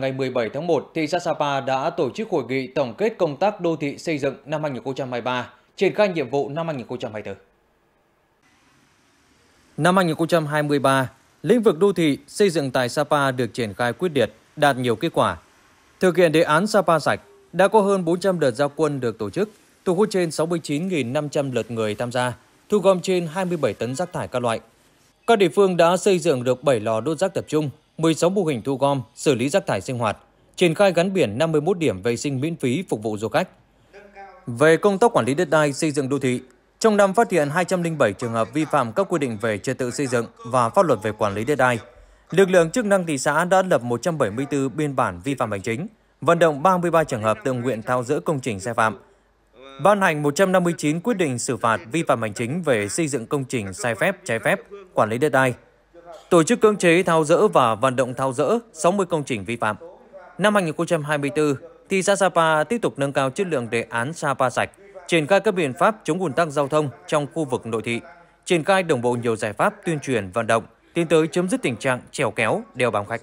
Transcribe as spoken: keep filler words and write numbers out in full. ngày mười bảy tháng một, thị xã Sa Pa đã tổ chức hội nghị tổng kết công tác đô thị xây dựng năm hai nghìn không trăm hai mươi ba, triển khai nhiệm vụ năm hai nghìn không trăm hai mươi tư. Năm hai nghìn không trăm hai mươi ba, lĩnh vực đô thị xây dựng tại Sa Pa được triển khai quyết liệt, đạt nhiều kết quả. Thực hiện đề án Sa Pa sạch, đã có hơn bốn trăm đợt giao quân được tổ chức, thu hút trên sáu mươi chín nghìn năm trăm lượt người tham gia, thu gom trên hai mươi bảy tấn rác thải các loại. Các địa phương đã xây dựng được bảy lò đốt rác tập trung, mười sáu mô hình thu gom, xử lý rác thải sinh hoạt, triển khai gắn biển năm mươi mốt điểm vệ sinh miễn phí phục vụ du khách. Về công tác quản lý đất đai xây dựng đô thị, trong năm phát hiện hai trăm linh bảy trường hợp vi phạm các quy định về trật tự xây dựng và pháp luật về quản lý đất đai. Lực lượng chức năng thị xã đã lập một trăm bảy mươi tư biên bản vi phạm hành chính, vận động ba mươi ba trường hợp tự nguyện tháo dỡ công trình sai phạm, ban hành một trăm năm mươi chín quyết định xử phạt vi phạm hành chính về xây dựng công trình sai phép, trái phép, quản lý đất đai, tổ chức cưỡng chế tháo dỡ và vận động tháo dỡ sáu mươi công trình vi phạm. Năm hai nghìn không trăm hai mươi tư, thị xã Sa Pa tiếp tục nâng cao chất lượng đề án Sa Pa sạch, triển khai các biện pháp chống ùn tắc giao thông trong khu vực nội thị, triển khai đồng bộ nhiều giải pháp tuyên truyền vận động, tiến tới chấm dứt tình trạng trèo kéo, đeo bám khách.